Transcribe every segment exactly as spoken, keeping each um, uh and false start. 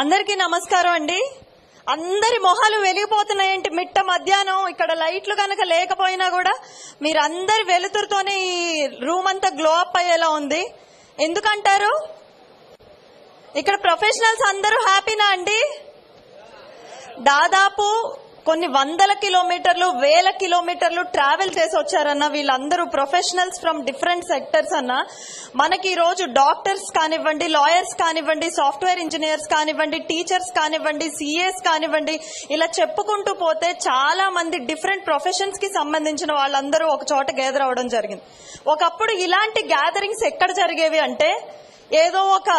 అందరికీ నమస్కారం అండి. అందరి మొహాలు వెలిగిపోతున్నాయంటే మిట్ట మధ్యాహ్నం ఇక్కడ లైట్లు కనుక లేకపోయినా కూడా మీరందరి వెలుతురుతోనే ఈ రూమ్ అంతా గ్లో అప్ అయ్యేలా ఉంది. ఎందుకంటారు? ఇక్కడ ప్రొఫెషనల్స్ అందరూ హ్యాపీనా అండి? దాదాపు కొన్ని వందల కిలోమీటర్లు వేల కిలోమీటర్లు ట్రావెల్ చేసి వచ్చారన్న వీళ్ళందరూ ప్రొఫెషనల్స్ ఫ్రమ్ డిఫరెంట్ సెక్టర్స్ అన్న. మనకి ఈ రోజు డాక్టర్స్ కానివ్వండి, లాయర్స్ కానివ్వండి, సాఫ్ట్వేర్ ఇంజనీర్స్ కానివ్వండి, టీచర్స్ కానివ్వండి, సీఏస్ కానివ్వండి, ఇలా చెప్పుకుంటూ పోతే చాలా మంది డిఫరెంట్ ప్రొఫెషన్స్ కి సంబంధించిన వాళ్ళందరూ ఒక చోట గ్యాదర్ అవడం జరిగింది. ఒకప్పుడు ఇలాంటి గ్యాదరింగ్స్ ఎక్కడ జరిగేవి అంటే ఏదో ఒక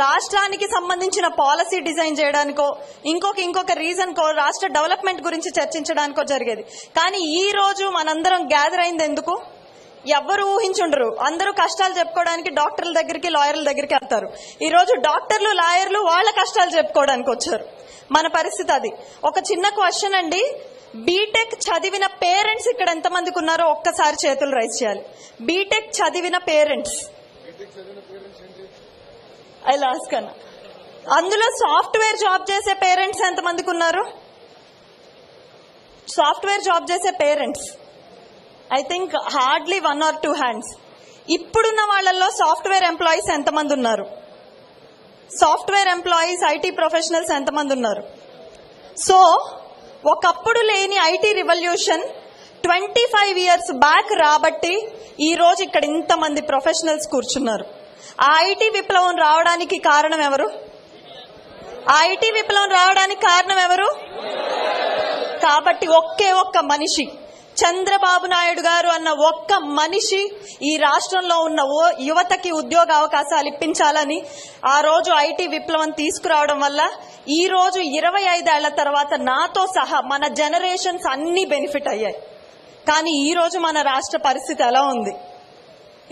రాష్ట్రానికి సంబంధించిన పాలసీ డిజైన్ చేయడానికో ఇంకొక ఇంకొక రీజన్ కో రాష్ట్ర డెవలప్మెంట్ గురించి చర్చించడానికో జరిగేది. కానీ ఈ రోజు మనందరం గ్యాదర్ అయింది ఎందుకు? ఎవరు ఊహించుండరు. అందరూ కష్టాలు చెప్పుకోవడానికి డాక్టర్ల దగ్గరికి లాయర్ల దగ్గరికి వెళ్తారు. ఈ రోజు డాక్టర్లు లాయర్లు వాళ్ల కష్టాలు చెప్పుకోవడానికి వచ్చారు. మన పరిస్థితి అది. ఒక చిన్న క్వశ్చన్ అండి, బీటెక్ చదివిన పేరెంట్స్ ఇక్కడ ఎంతమందికి ఉన్నారో ఒక్కసారి చేతులు రైజ్ చేయాలి. బీటెక్ చదివిన పేరెంట్స్ అలా అస్కన్ అందులో సాఫ్ట్వేర్ జాబ్ చేసే పేరెంట్స్ ఎంతమందికి ఉన్నారు? సాఫ్ట్వేర్ జాబ్ చేసే parents I think hardly one or two hands. ఇప్పుడున్న వాళ్ళల్లో సాఫ్ట్వేర్ ఎంప్లాయీస్ ఎంతమంది ఉన్నారు? సాఫ్ట్వేర్ ఎంప్లాయీస్, ఐటీ ప్రొఫెషనల్స్ ఎంతమంది ఉన్నారు? సో ఒకప్పుడు లేని IT revolution twenty five years back రాబట్టి ఈ రోజు ఇక్కడ ఇంతమంది ప్రొఫెషనల్స్ కూర్చున్నారు. ఆ ఐటీ విప్లవం రావడానికి కారణం ఎవరు? ఆ ఐటీ విప్లవం రావడానికి కారణం ఎవరు? కాబట్టి ఒకే ఒక్క మనిషి, చంద్రబాబు నాయుడు గారు అన్న ఒక్క మనిషి ఈ రాష్ట్రంలో ఉన్న యువతకి ఉద్యోగ అవకాశాలు ఇప్పించాలని ఆ రోజు ఐటీ విప్లవం తీసుకురావడం వల్ల ఈ రోజు ఇరవై ఐదేళ్ల తర్వాత నాతో సహా మన జనరేషన్స్ అన్ని బెనిఫిట్ అయ్యాయి. కానీ ఈ రోజు మన రాష్ట్ర పరిస్థితి ఎలా ఉంది?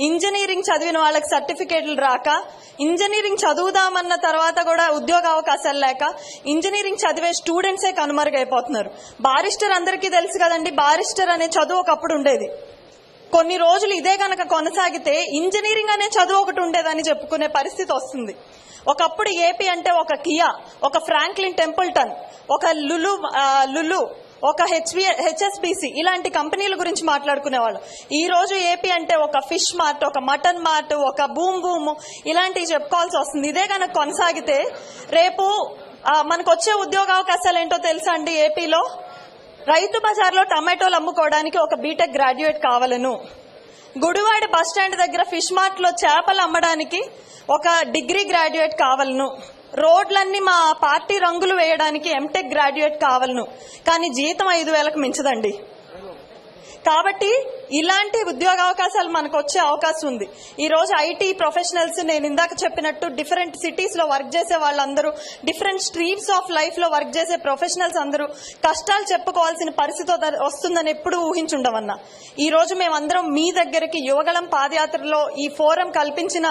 ఇంజనీరింగ్ చదివిన వాళ్ళకి సర్టిఫికేట్లు రాక, ఇంజనీరింగ్ చదువుదామన్న తర్వాత కూడా ఉద్యోగ అవకాశాలు లేక ఇంజనీరింగ్ చదివే స్టూడెంట్సే కనుమరుగైపోతున్నారు. బారిస్టర్ అందరికీ తెలుసు కదండి, బారిస్టర్ అనే చదువు ఒకప్పుడు ఉండేది. కొన్ని రోజులు ఇదే కనుక కొనసాగితే ఇంజనీరింగ్ అనే చదువు ఒకటి ఉండేదని చెప్పుకునే పరిస్థితి వస్తుంది. ఒకప్పుడు ఏపీ అంటే ఒక కియా, ఒక ఫ్రాంక్లిన్ టెంపుల్టన్, ఒక లులు లులు ఒక హెచ్వి హెచ్ఎస్బిసి ఇలాంటి కంపెనీల గురించి మాట్లాడుకునేవాళ్ళు. ఈ రోజు ఏపీ అంటే ఒక ఫిష్ మార్ట్, ఒక మటన్ మార్ట్, ఒక బూమ్ బూమ్ ఇలాంటివి చెప్పుకోవాల్సి వస్తుంది. ఇదే కనుక కొనసాగితే రేపు మనకు వచ్చే ఉద్యోగ అవకాశాలు ఏంటో తెలుసా అండి? ఏపీలో రైతు బజార్లో టమాటోలు అమ్ముకోవడానికి ఒక బీటెక్ గ్రాడ్యుయేట్ కావాలను, గుడివాడ బస్టాండ్ దగ్గర ఫిష్ మార్ట్లో చేపలు అమ్మడానికి ఒక డిగ్రీ గ్రాడ్యుయేట్ కావాలను, రోడ్లన్నీ మా పార్టీ రంగులు వేయడానికి ఎంటెక్ గ్రాడ్యుయేట్ కావాలను. కానీ జీతం ఐదు వేలకు మించదండి. కాబట్టి ఇలాంటి ఉద్యోగ అవకాశాలు మనకు వచ్చే అవకాశం ఉంది. ఈ రోజు ఐటీ ప్రొఫెషనల్స్ నేను ఇందాక చెప్పినట్టు డిఫరెంట్ సిటీస్ లో వర్క్ చేసే వాళ్ళందరూ, డిఫరెంట్ స్ట్రీమ్స్ ఆఫ్ లైఫ్ లో వర్క్ చేసే ప్రొఫెషనల్స్ అందరూ కష్టాలు చెప్పుకోవాల్సిన పరిస్థితి వస్తుందని ఎప్పుడు ఊహించుండవన్నా. ఈ రోజు మేమందరం మీ దగ్గరికి యువగళం పాదయాత్రలో ఈ ఫోరం కల్పించిన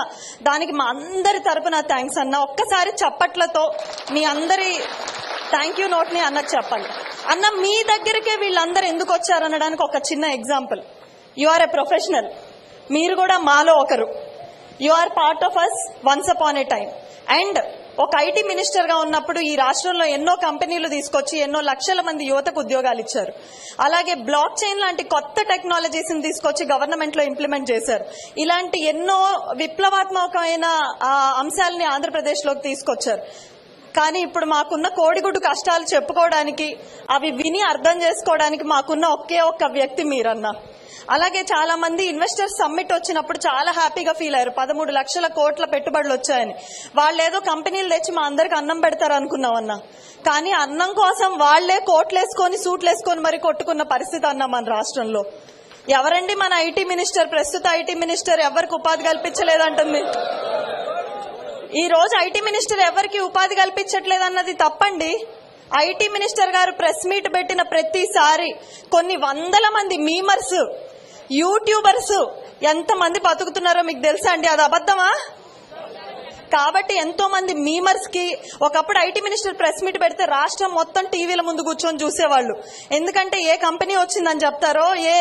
దానికి మా అందరి తరపున థ్యాంక్స్ అన్న. ఒక్కసారి చప్పట్లతో మీ అందరి థ్యాంక్ యూ నోట్ ని అన్నది చెప్పాలి. అన్న, మీ దగ్గరికే వీళ్ళందరూ ఎందుకు వచ్చారనడానికి ఒక చిన్న example. You are a professional, మీరు కూడా మాలో ఒకరు. You are part of us once upon a time. And ఒక ఐటీ మినిస్టర్ గా ఉన్నప్పుడు ఈ రాష్ట్రంలో ఎన్నో కంపెనీలు తీసుకొచ్చి ఎన్నో లక్షల మంది యువతకు ఉద్యోగాలు ఇచ్చారు. అలాగే బ్లాక్ చైన్ లాంటి కొత్త టెక్నాలజీస్ ని తీసుకొచ్చి గవర్నమెంట్ లో ఇంప్లిమెంట్ చేశారు. ఇలాంటి ఎన్నో విప్లవాత్మకమైన అంశాలని ఆంధ్రప్రదేశ్ లోకి తీసుకొచ్చారు. కానీ ఇప్పుడు మాకున్న కోడిగుడ్డు కష్టాలు చెప్పుకోవడానికి, అవి విని అర్థం చేసుకోవడానికి మాకున్న ఒకే ఒక్క వ్యక్తి మీరన్నా. అలాగే చాలా మంది ఇన్వెస్టర్స్ సమ్మిట్ వచ్చినప్పుడు చాలా హ్యాపీగా ఫీల్ అయ్యారు. పదమూడు లక్షల కోట్ల పెట్టుబడులు వచ్చాయని. వాళ్ళేదో కంపెనీలు తెచ్చి మా అందరికి అన్నం పెడతారు అనుకున్నామన్నా. కానీ అన్నం కోసం వాళ్లే కోట్లేసుకొని సూట్లేసుకొని మరి కొట్టుకున్న పరిస్థితి అన్నా మన రాష్ట్రంలో. ఎవరండి మన ఐటీ మినిస్టర్? ప్రస్తుత ఐటీ మినిస్టర్ ఎవరికి ఉపాధి కల్పించలేదంటుంది. ఈ రోజు ఐటీ మినిస్టర్ ఎవరికి ఉపాధి కల్పించట్లేదన్నది తప్పండి. ఐటీ మినిస్టర్ గారు ప్రెస్ మీట్ పెట్టిన ప్రతిసారి కొన్ని వందల మంది మీమర్స్, యూట్యూబర్స్ ఎంతమంది బతుకుతున్నారో మీకు తెలుసా అండి? అది అబద్దమా? కాబట్టి ఎంతో మంది మీమర్స్ కి ఒకప్పుడు ఐటీ మినిస్టర్ ప్రెస్ మీట్ పెడితే రాష్ట్రం మొత్తం టీవీల ముందు కూర్చొని చూసేవాళ్ళు. ఎందుకంటే ఏ కంపెనీ వచ్చిందని చెప్తారో, ఏ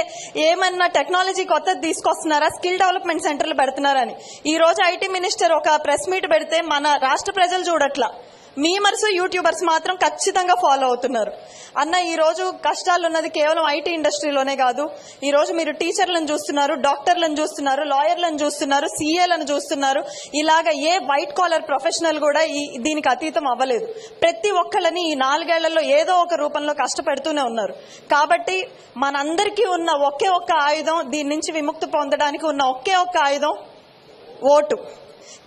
ఏమన్నా టెక్నాలజీ కొత్తది తీసుకొస్తున్నారా, స్కిల్ డెవలప్మెంట్ సెంటర్లు పెడుతున్నారని. ఈ రోజు ఐటీ మినిస్టర్ ఒక ప్రెస్ మీట్ పెడితే మన రాష్ట్ర ప్రజలు చూడట్లా, మీమర్స్ యూట్యూబర్స్ మాత్రం ఖచ్చితంగా ఫాలో అవుతున్నారు. అన్న ఈ రోజు కష్టాలు ఉన్నది కేవలం ఐటీ ఇండస్ట్రీలోనే కాదు. ఈ రోజు మీరు టీచర్లను చూస్తున్నారు, డాక్టర్లను చూస్తున్నారు, లాయర్లను చూస్తున్నారు, సీఏలను చూస్తున్నారు. ఇలాగా ఏ వైట్ కాలర్ ప్రొఫెషనల్ కూడా దీనికి అతీతం అవ్వలేదు. ప్రతి ఒక్కళ్ళని ఈ నాలుగేళ్లలో ఏదో ఒక రూపంలో కష్టపడుతూనే ఉన్నారు. కాబట్టి మనందరికీ ఉన్న ఒకే ఒక్క ఆయుధం, దీని నుంచి విముక్తి పొందడానికి ఉన్న ఒకే ఒక్క ఆయుధం ఓటు.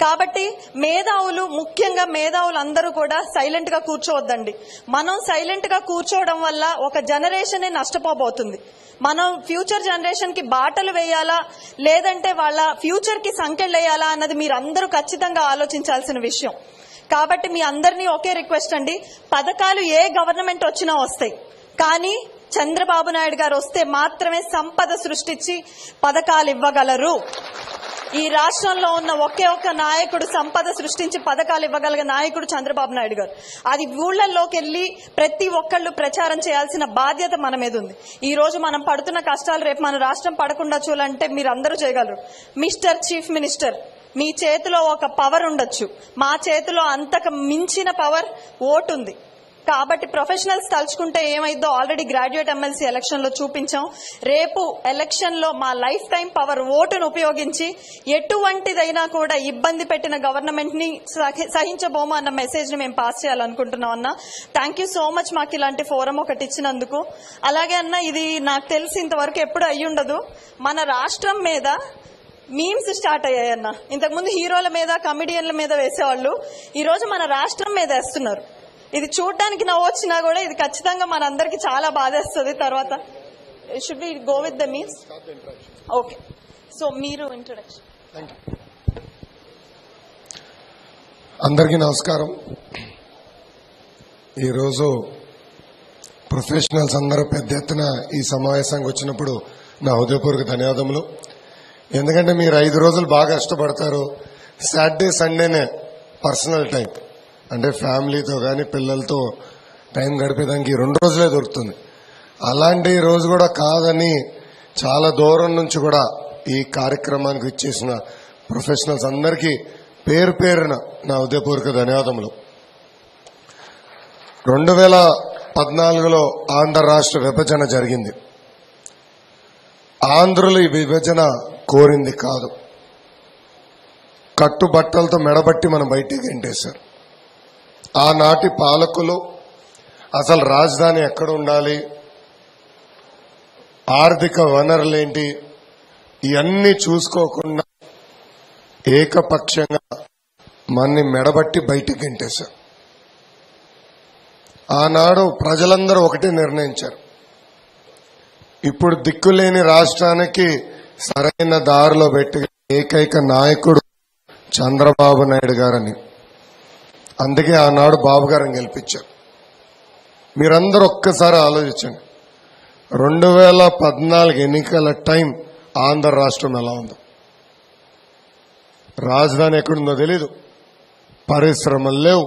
కాబట్టి మేధావులు, ముఖ్యంగా మేధావులు అందరూ కూడా సైలెంట్ గా కూర్చోవద్దండి. మనం సైలెంట్ గా కూర్చోవడం వల్ల ఒక జనరేషన్ నష్టపోబోతుంది. మనం ఫ్యూచర్ జనరేషన్ కి బాటలు వేయాలా, లేదంటే వాళ్ళ ఫ్యూచర్ కి సంకెళ్ళేయాలా అన్నది మీరు అందరూ ఖచ్చితంగా ఆలోచించాల్సిన విషయం. కాబట్టి మీ అందరినీ ఒకే రిక్వెస్ట్ అండి, పథకాలు ఏ గవర్నమెంట్ వచ్చినా వస్తాయి, కానీ చంద్రబాబు నాయుడు గారు వస్తే మాత్రమే సంపద సృష్టించి పథకాలు ఇవ్వగలరు. ఈ రాష్ట్రంలో ఉన్న ఒకే ఒక్క నాయకుడు సంపద సృష్టించి పథకాలు ఇవ్వగలిగే నాయకుడు చంద్రబాబు నాయుడు గారు. అది ఊళ్ళల్లోకి వెళ్లి ప్రతి ఒక్కళ్ళు ప్రచారం చేయాల్సిన బాధ్యత మన మీద ఉంది. ఈ రోజు మనం పడుతున్న కష్టాలు రేపు మన రాష్ట్రం పడకుండా చూడాలంటే మీరు అందరూ చేయగలరు. మిస్టర్ చీఫ్ మినిస్టర్, మీ చేతిలో ఒక పవర్ ఉండొచ్చు, మా చేతిలో అంతకు మించిన పవర్ ఓటు ఉంది. కాబట్టి ప్రొఫెషనల్స్ తలుచుకుంటే ఏమైందో ఆల్రెడీ గ్రాడ్యుయేట్ ఎమ్మెల్సీ ఎలక్షన్ లో చూపించాం. రేపు ఎలక్షన్ లో మా లైఫ్ టైం పవర్ ఓటును ఉపయోగించి ఎటువంటిదైనా కూడా ఇబ్బంది పెట్టిన గవర్నమెంట్ ని సహించబోము అన్న మెసేజ్ ని మేము పాస్ చేయాలనుకుంటున్నాం. అన్న థ్యాంక్ యూ సో మచ్ మాకు ఇలాంటి ఫోరం ఒకటి ఇచ్చినందుకు. అలాగే అన్న, ఇది నాకు తెలిసి ఇంతవరకు ఎప్పుడు అయ్యుండదు, మన రాష్ట్రం మీద మీమ్స్ స్టార్ట్ అయ్యాయన్న. ఇంతకుముందు హీరోల మీద, కమెడియన్ల మీద వేసేవాళ్ళు, ఈ రోజు మన రాష్ట్రం మీద వేస్తున్నారు. ఇది చూడడానికి నవ్వు వచ్చినా కూడా ఇది ఖచ్చితంగా మనందరికి చాలా బాధేస్తుంది. తర్వాత should we go with the memes? Okay, so మీరు ఇంట్రొడక్షన్. అందరికీ నమస్కారం. ఈరోజు ప్రొఫెషనల్స్ అందరూ పెద్ద ఎత్తున ఈ సమావేశానికి వచ్చినప్పుడు నా హృదయపూర్వక ధన్యవాదములు. ఎందుకంటే మీరు ఐదు రోజులు బాగా కష్టపడతారు. సాటర్డే సండేనే పర్సనల్ టైం, అంటే ఫ్యామిలీతో కానీ పిల్లలతో టైం గడిపేదానికి ఈ రెండు రోజులే దొరుకుతుంది. అలాంటి రోజు కూడా కాదని చాలా దూరం నుంచి కూడా ఈ కార్యక్రమానికి ఇచ్చేసిన ప్రొఫెషనల్స్ అందరికీ పేరు పేరున నా హృదయపూర్వక ధన్యవాదములు. రెండు వేల పద్నాలుగులో ఆంధ్ర రాష్ట్ర విభజన జరిగింది. ఆంధ్రులు ఈ విభజన కోరింది కాదు, కట్టుబట్టలతో మెడబట్టి మనం బయటికి గెంటేశారు. ఆనాటి పాలకులు అసలు రాజధాని ఎక్కడ ఉండాలి, ఆర్థిక వనరులేంటి, ఇవన్నీ చూసుకోకుండా ఏకపక్షంగా మనని మెడబట్టి బయటికి గెంటేశారు. ఆనాడు ప్రజలందరూ ఒకటే నిర్ణయించారు, ఇప్పుడు దిక్కులేని రాష్ట్రానికి సరైన దారిలో పెట్టిన ఏకైక నాయకుడు చంద్రబాబు నాయుడు గారని. అందుకే ఆనాడు బాబు గారిని గెలిపించారు. మీరందరూ ఒక్కసారి ఆలోచించండి, రెండు వేల పద్నాలుగు ఎన్నికల టైం ఆంధ్ర రాష్ట్రం ఎలా ఉందో, రాజధాని ఎక్కడుందో తెలీదు, పరిశ్రమలు లేవు,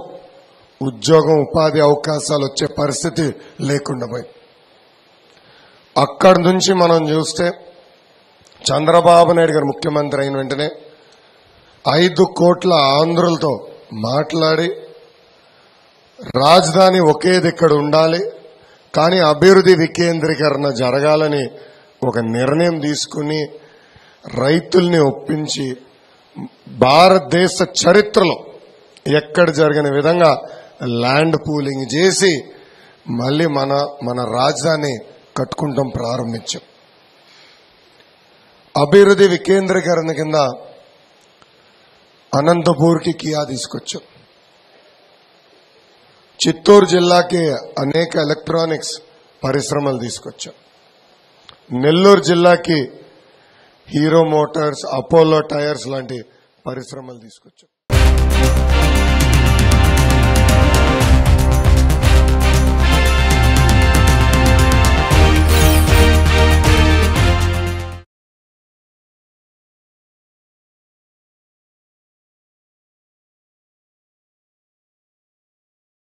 ఉద్యోగం ఉపాధి అవకాశాలు వచ్చే పరిస్థితి లేకుండా పోయింది. అక్కడి నుంచి మనం చూస్తే చంద్రబాబు నాయుడు గారు ముఖ్యమంత్రి అయిన వెంటనే ఐదు కోట్ల ఆంధ్రులతో మాట్లాడి రాజధాని ఒకే దిక్కడ ఉండాలి, కానీ అభివృద్ధి వికేంద్రీకరణ జరగాలని ఒక నిర్ణయం తీసుకుని రైతుల్ని ఒప్పించి భారతదేశ చరిత్రలో ఎక్కడ జరిగిన విధంగా ల్యాండ్ పూలింగ్ చేసి మళ్ళీ మన మన రాజధాని కట్టుకుంటాం ప్రారంభించాం. అభివృద్ధి వికేంద్రీకరణ కింద అనంతపూర్కి కియా తీసుకొచ్చాం. చిత్తూరు జిల్లాకి అనేక ఎలక్ట్రానిక్స్ పరిశ్రమలు తీసుకొచ్చాం. నెల్లూరు జిల్లాకి హీరో మోటార్స్, అపోలో టైర్స్ లాంటి పరిశ్రమలు తీసుకొచ్చాం.